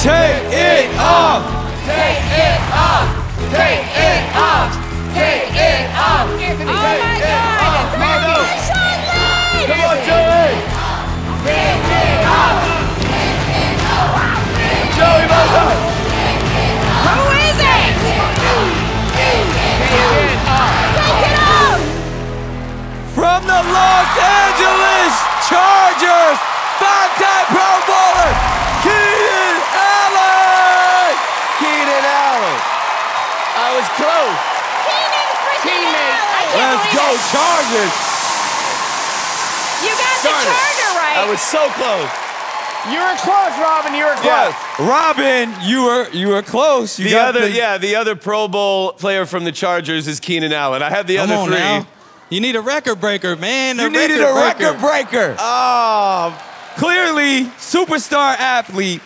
Take it off! Take it off! Take it off! Take it off! Anthony, oh my God! Marco! Come on, Joey! Take it off! Joey Bosa! Who is it? Take it off! Take it off! From the Los Angeles Chargers, five-time Pro Bowler, Keenan Allen! Keenan Allen. I was close. Keenan freaking Allen. Let's go, Chargers. You got the Charger right. I was so close. You were close, Robin. You were close. Yeah. Robin, you were close. You the other Pro Bowl player from the Chargers is Keenan Allen. I have the other three. Now. You need a record breaker, man. You needed a record breaker. Oh. Clearly, superstar athlete,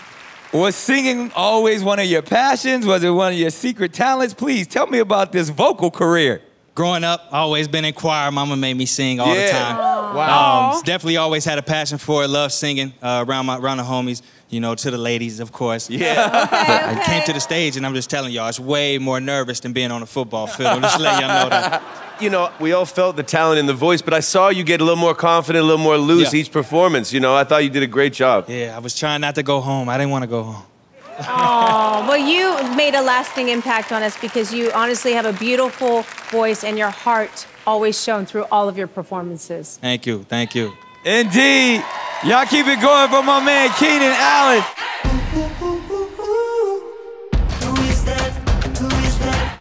was singing always one of your passions? Was it one of your secret talents? Please tell me about this vocal career. Growing up, always been in choir. Mama made me sing all the time. Wow. Definitely always had a passion for it. Loved singing around the homies, you know, to the ladies, of course. Yeah. Okay. I came to the stage, and I'm just telling y'all, it's way more nervous than being on a football field. I'm just letting y'all know that. You know, we all felt the talent in the voice, but I saw you get a little more confident, a little more loose each performance. You know, I thought you did a great job. Yeah, I was trying not to go home. I didn't want to go home. Oh, well, you made a lasting impact on us because you honestly have a beautiful voice and your heart always shone through all of your performances. Thank you. Thank you. Indeed. Y'all keep it going for my man, Keenan Allen.